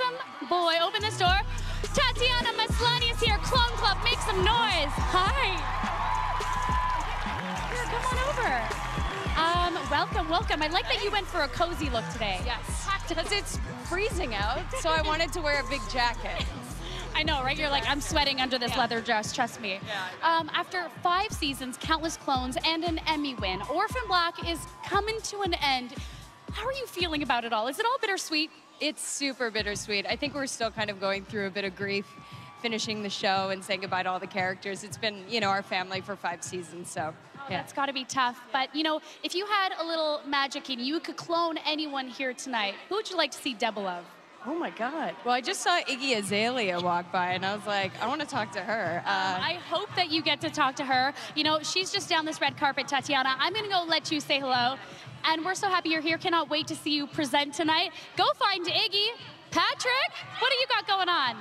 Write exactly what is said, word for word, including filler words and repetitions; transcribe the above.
awesome boy. Open this door. Tatiana Maslany is here. Clone Club, make some noise. Hi. Here, come on over. Um, welcome, welcome. I like that you went for a cozy look today. Yes. Because it's freezing out, so I wanted to wear a big jacket. I know, right? You're like, I'm sweating under this yeah. leather dress, trust me. Yeah, um, after five seasons, countless clones, and an Emmy win, Orphan Black is coming to an end. How are you feeling about it all? Is it all bittersweet? It's super bittersweet. I think we're still kind of going through a bit of grief, finishing the show and saying goodbye to all the characters. It's been, you know, our family for five seasons, so. Oh, yeah. That's gotta be tough. But, you know, if you had a little magic and you could clone anyone here tonight, who would you like to see double of? Oh my God. Well, I just saw Iggy Azalea walk by and I was like, I want to talk to her. Uh, um, I hope that you get to talk to her. You know, she's just down this red carpet, Tatiana. I'm going to go let you say hello. And we're so happy you're here. Cannot wait to see you present tonight. Go find Iggy. Patrick, what do you got going on?